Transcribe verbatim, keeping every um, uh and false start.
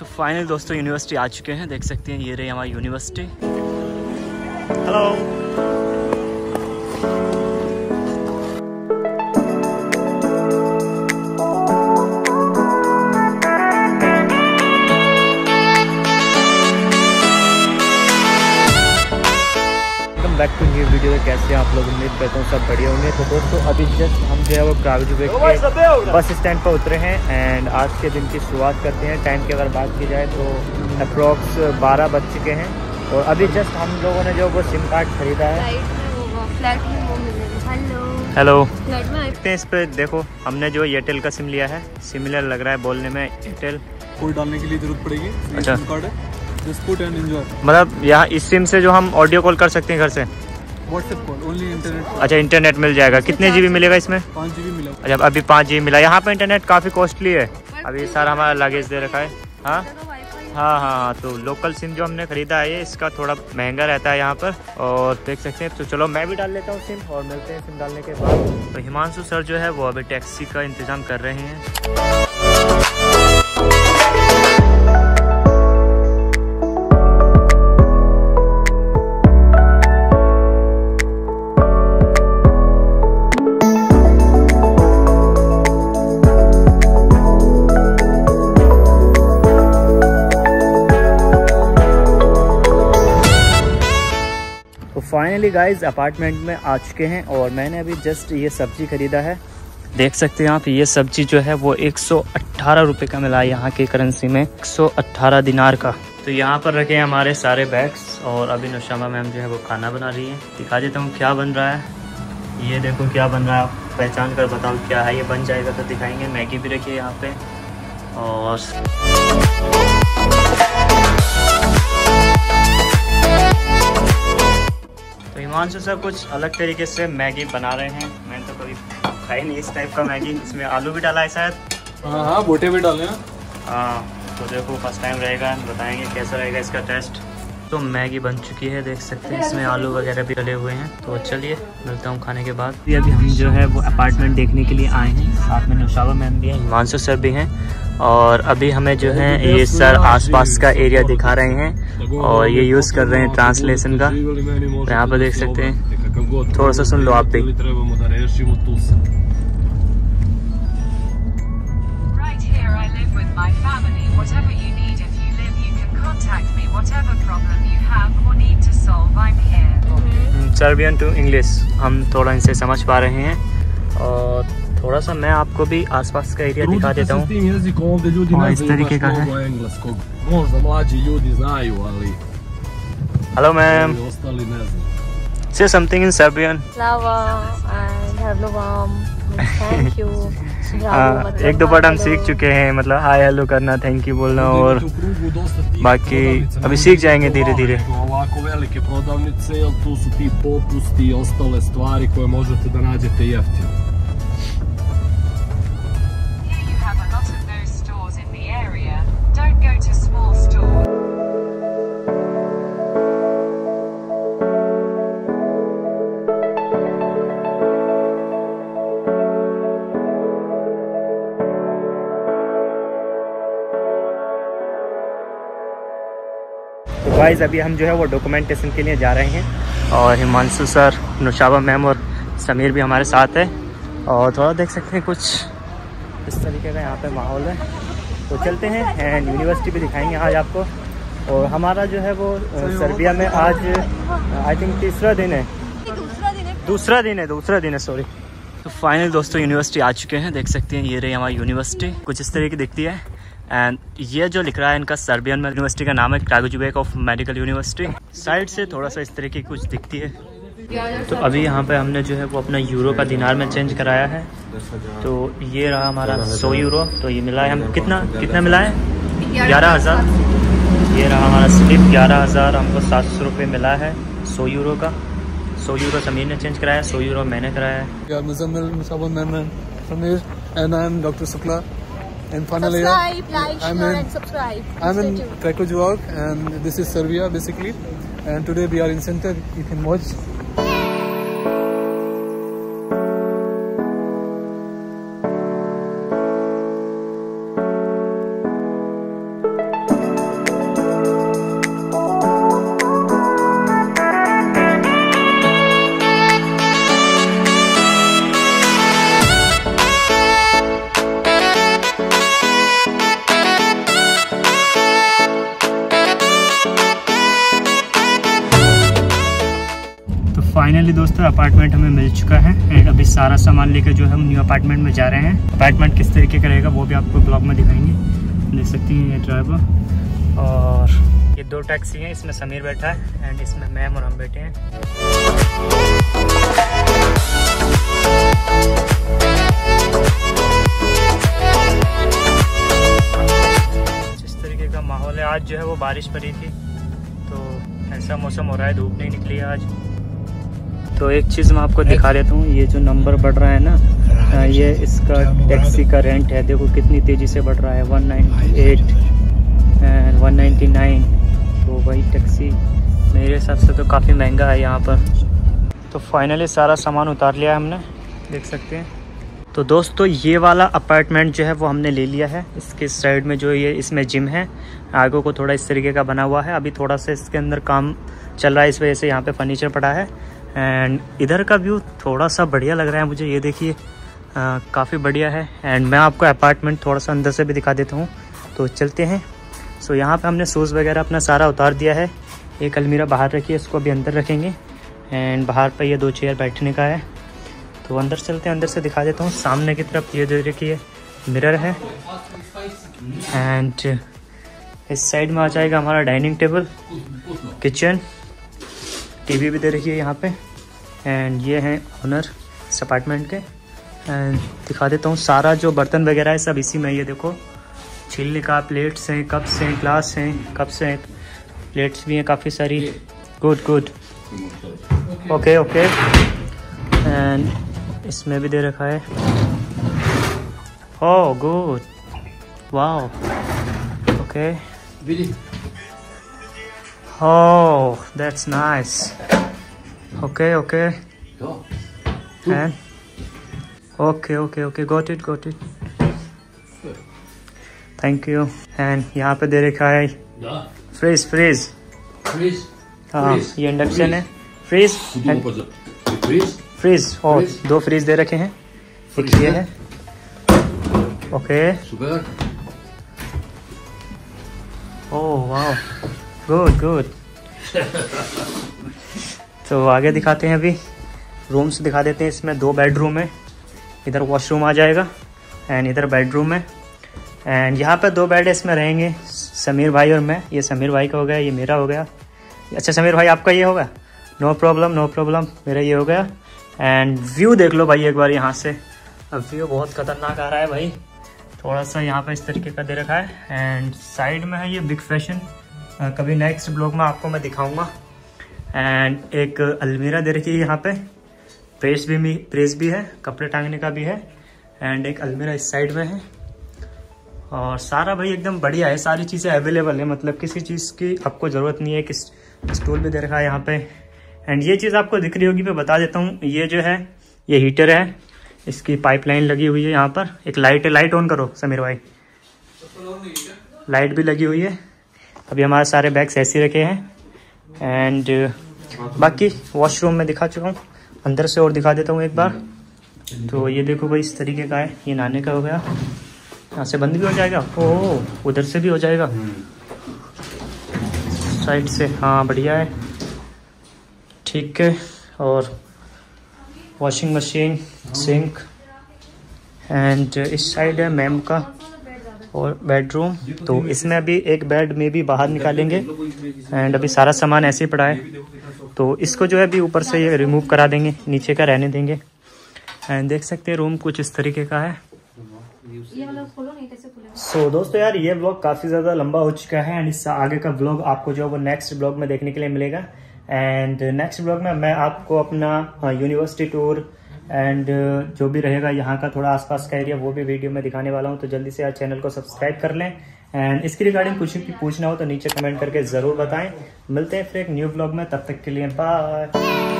तो फाइनल दोस्तों यूनिवर्सिटी आ चुके हैं, देख सकते हैं ये रही हमारी university. Hello, welcome back to new video. कैसे आप लोग? उम्मीद करता हूँ सब बढ़िया होंगे। तो दोस्तों अभी जस्ट हम जो है वो क्रागजेवाक के बस स्टैंड पर उतरे हैं एंड आज के दिन की शुरुआत करते हैं। टाइम की अगर बात की जाए तो अप्रॉक्स बारह बज चुके हैं और अभी जस्ट हम लोगों ने जो वो सिम कार्ड खरीदा है। हेलो, इस पे देखो हमने जो एयरटेल का सिम लिया है, सिमिलर लग रहा है बोलने में। एयरटेल कोड डालने के लिए जरूरत पड़ेगी। अच्छा, मतलब यहाँ इस सिम से जो हम ऑडियो कॉल कर सकते हैं घर से, व्हाट्सएप कॉल, ओनली इंटरनेट। अच्छा, इंटरनेट मिल जाएगा। कितने जीबी मिलेगा इसमें? पाँच जीबी मिला। अच्छा, अभी पाँच जीबी मिला। यहाँ पे इंटरनेट काफ़ी कॉस्टली है। अभी सारा हमारा लगेज दे रखा है। हाँ हाँ हाँ, तो लोकल सिम जो हमने खरीदा है इसका थोड़ा महंगा रहता है यहाँ पर, और देख सकते हैं। तो चलो मैं भी डाल लेता हूँ सिम और मिलते हैं सिम डालने के बाद। तो हिमांशु सर जो है वो अभी टैक्सी का इंतज़ाम कर रहे हैं। फाइनली गाइज अपार्टमेंट में आ चुके हैं और मैंने अभी जस्ट ये सब्जी ख़रीदा है, देख सकते हैं आप। ये सब्जी जो है वो एक सौ अठारह रुपए का मिला है यहाँ के करेंसी में, एक सौ अठारह दिनार का। तो यहाँ पर रखे हैं हमारे सारे बैग्स और अभी नौशामा मैम जो है वो खाना बना रही है। दिखा देता हूँ क्या बन रहा है। ये देखो क्या बन रहा है, आप पहचान कर बताओ क्या है। ये बन जाएगा तो दिखाएँगे। मैगी भी रखी है यहाँ पर। और हिमांशु सर कुछ अलग तरीके से मैगी बना रहे हैं। मैंने तो कभी खाई नहीं इस टाइप का मैगी। इसमें आलू भी डाला है शायद। हाँ हाँ, बोटे भी डाले हैं। हाँ, तो देखो फर्स्ट टाइम रहेगा, बताएंगे कैसा रहेगा इसका टेस्ट। तो मैगी बन चुकी है, देख सकते हैं। इसमें आलू वगैरह भी डले हुए हैं। तो चलिए मिलता हूँ खाने के बाद। अभी हम जो है वो अपार्टमेंट देखने के लिए आए हैं, साथ में नौशाबा मैम भी हैं, हिमांशु सर भी हैं। और अभी हमें जो है ये सर आसपास का एरिया दिखा रहे हैं और ये यूज़ कर रहे हैं ट्रांसलेशन का। यहाँ पर देख सकते हैं, थोड़ा सा सुन लो आप भी। सर्बियन टू इंग्लिश हम थोड़ा इनसे समझ पा रहे हैं। और थोड़ा सा मैं आपको भी आसपास का एरिया दिखा देता हूँ। इस तरीके का है। Hello ma'am, say something in Serbian. एक दो वर्ड हम सीख चुके हैं, मतलब हाय हेलो करना, थैंक यू बोलना, और बाकी अभी सीख जाएंगे धीरे धीरे। गाइस अभी हम जो है वो डॉक्यूमेंटेशन के लिए जा रहे हैं और हिमांशु सर, नौशाबा मैम और समीर भी हमारे साथ है। और थोड़ा देख सकते हैं कुछ इस तरीके का यहाँ पे माहौल है। तो चलते हैं एंड यूनिवर्सिटी भी दिखाएंगे आज आपको। और हमारा जो है वो सर्बिया में आज आई थिंक तीसरा दिन है, दूसरा दिन है दूसरा दिन है सॉरी। तो फाइनल दोस्तों यूनिवर्सिटी आ चुके हैं, देख सकते हैं। ये रही हमारी यूनिवर्सिटी, कुछ इस तरीके की दिखती है। एंड ये जो लिख रहा है इनका सर्बियन में यूनिवर्सिटी का नाम है Kragujevac of medical university. Side से थोड़ा सा इस तरह की कुछ दिखती है। तो अभी यहाँ पे हमने जो है वो अपना यूरो का दिनार में चेंज कराया है। तो ये रहा हमारा सौ यूरो। तो ये मिला है हम कितना कितना मिला है ग्यारह हज़ार। ये रहा हमारा स्लिप ग्यारह हज़ार, हमको सात सौ रुपये मिला है सौ यूरो का। सौ यूरो समीर ने चेंज कराया, सौ यूरो मैंने कराया है। And finally, subscribe, like, I'm share in, and subscribe. I'm in Kragujevac and this is Serbia basically. And today we are in center. You can watch. Finally दोस्तों apartment हमें मिल चुका है एंड अभी सारा सामान लेकर जो है हम न्यू अपार्टमेंट में जा रहे हैं। अपार्टमेंट किस तरीके का रहेगा वो भी आपको ब्लॉग में दिखाएंगे। देख सकती हैं ये ड्राइवर और ये दो टैक्सी हैं, इसमें समीर बैठा है एंड इसमें मैम और हम बैठे हैं। माहौल है, आज जो है वो बारिश पड़ी थी तो ऐसा मौसम हो रहा है, धूप नहीं निकली आज। तो एक चीज़ मैं आपको दिखा देता हूँ, ये जो नंबर बढ़ रहा है ना, ये इसका टैक्सी का रेंट है। देखो कितनी तेज़ी से बढ़ रहा है, one ninety eight and one ninety nine. तो वही टैक्सी मेरे हिसाब से तो काफ़ी महंगा है यहाँ पर। तो फाइनली सारा सामान उतार लिया है हमने, देख सकते हैं। तो दोस्तों ये वाला अपार्टमेंट जो है वो हमने ले लिया है। इसके साइड में जो ये इसमें जिम है, आगे को थोड़ा इस तरीके का बना हुआ है। अभी थोड़ा सा इसके अंदर काम चल रहा है, इस वजह से यहाँ पे फर्नीचर पड़ा है। एंड इधर का व्यू थोड़ा सा बढ़िया लग रहा है मुझे, ये देखिए काफ़ी बढ़िया है। एंड मैं आपको अपार्टमेंट थोड़ा सा अंदर से भी दिखा देता हूँ, तो चलते हैं। सो यहाँ पर हमने शूज़ वगैरह अपना सारा उतार दिया है। एक अलमीरा बाहर रखी है, इसको अभी अंदर रखेंगे। एंड बाहर पर ये दो चेयर बैठने का है, तो अंदर चलते हैं, अंदर से दिखा देता हूँ। सामने की तरफ ये दे रखिए मिरर है एंड इस साइड में आ जाएगा हमारा डाइनिंग टेबल, किचन, टीवी भी दे रखी है यहाँ पे। एंड ये हैं ओनर इस अपार्टमेंट के। एंड दिखा देता हूँ सारा जो बर्तन वगैरह है सब इसी में। ये देखो छीलने का, प्लेट्स हैं, कप्स हैं, ग्लास हैं, कप्स हैं, प्लेट्स भी हैं काफ़ी सारी। Good good, okay okay. And इसमें भी दे रखा है, oh good, wow, okay, oh that's nice, okay okay and okay okay okay, got it got it, thank you. And यहाँ पे दे रखा है फ्रिज, फ्रिज हाँ ये इंडक्शन है, फ्रिज फ्रिज फ्रिज और फ्रीज। दो फ्रिज दे रखे हैं, एक ये है, okay, oh wow, good good. तो आगे दिखाते हैं, अभी रूम्स दिखा देते हैं। इसमें दो बेडरूम है, इधर वॉशरूम आ जाएगा एंड इधर बेडरूम है। एंड यहाँ पर दो बेड इसमें रहेंगे, समीर भाई और मैं। ये समीर भाई का हो गया, ये मेरा हो गया। अच्छा समीर भाई आपका ये होगा, नो प्रॉब्लम नो प्रॉब्लम, मेरा ये हो गया। एंड व्यू देख लो भाई एक बार यहाँ से, अब व्यू बहुत खतरनाक आ रहा है भाई। थोड़ा सा यहाँ पे इस तरीके का दे रखा है एंड साइड में है ये बिग फैशन, कभी नेक्स्ट ब्लॉग में आपको मैं दिखाऊंगा। एंड एक अलमीरा दे रखी है यहाँ पे, प्रेस भी प्रेस भी है, कपड़े टांगने का भी है। एंड एक अलमीरा इस साइड में है और सारा भाई एकदम बढ़िया है, सारी चीज़ें अवेलेबल है, मतलब किसी चीज़ की आपको ज़रूरत नहीं है। एक स्टूल भी दे रखा है यहाँ पर। एंड ये चीज़ आपको दिख रही होगी, मैं बता देता हूँ, ये जो है ये हीटर है, इसकी पाइपलाइन लगी हुई है यहाँ पर। एक लाइट है, लाइट ऑन करो समीर भाई, लाइट भी लगी हुई है। अभी हमारे सारे बैग्स ऐसे रखे हैं। एंड बाकी वॉशरूम में दिखा चुका हूँ, अंदर से और दिखा देता हूँ एक बार। तो ये देखो भाई इस तरीके का है, ये नहाने का हो गया, यहाँ से बंद भी हो जाएगा, ओह उधर से भी हो जाएगा साइड से, हाँ बढ़िया है, ठीक है। और वॉशिंग मशीन, सिंक। एंड इस साइड है मैम का और बेडरूम, तो इसमें अभी एक बेड में भी बाहर निकालेंगे। एंड अभी सारा सामान ऐसे ही पड़ा है, तो इसको जो है अभी ऊपर से ये रिमूव करा देंगे, नीचे का रहने देंगे। एंड देख सकते हैं रूम कुछ इस तरीके का है। सो so, दोस्तों यार ये ब्लॉग काफ़ी ज़्यादा लंबा हो चुका है एंड इससे आगे का ब्लॉग आपको जो है वो नेक्स्ट ब्लॉग में देखने के लिए मिलेगा। एंड नेक्स्ट ब्लॉग में मैं आपको अपना यूनिवर्सिटी टूर एंड जो भी रहेगा यहाँ का थोड़ा आसपास का एरिया वो भी वीडियो में दिखाने वाला हूँ। तो जल्दी से यार चैनल को सब्सक्राइब कर लें एंड इसके रिगार्डिंग कुछ भी पूछना हो तो नीचे कमेंट करके ज़रूर बताएं। मिलते हैं फिर एक न्यू ब्लॉग में, तब तक के लिए बाय।